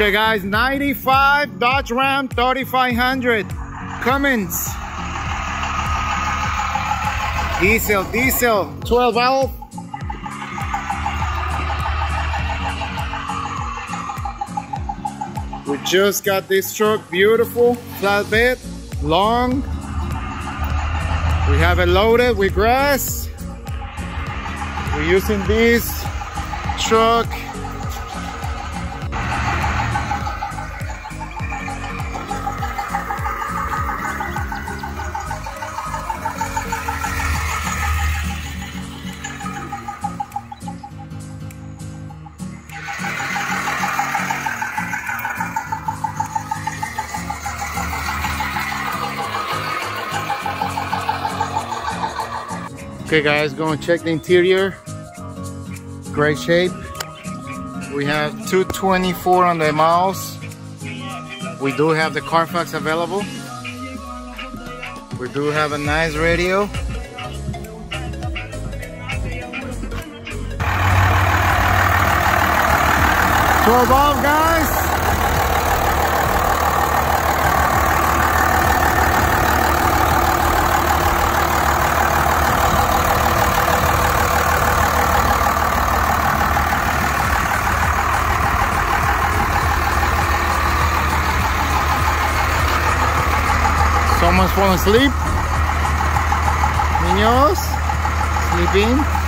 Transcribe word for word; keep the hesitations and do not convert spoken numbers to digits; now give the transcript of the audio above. Okay guys, ninety-five Dodge Ram thirty-five hundred Cummins diesel diesel twelve valve. We just got this truck, beautiful flatbed, long. We have it loaded with grass. We're using this truck . Okay guys, go and check the interior. Great shape. We have two twenty-four on the miles. We do have the Carfax available. We do have a nice radio. twelve valve guys. Someone's falling asleep. Niños, sleeping.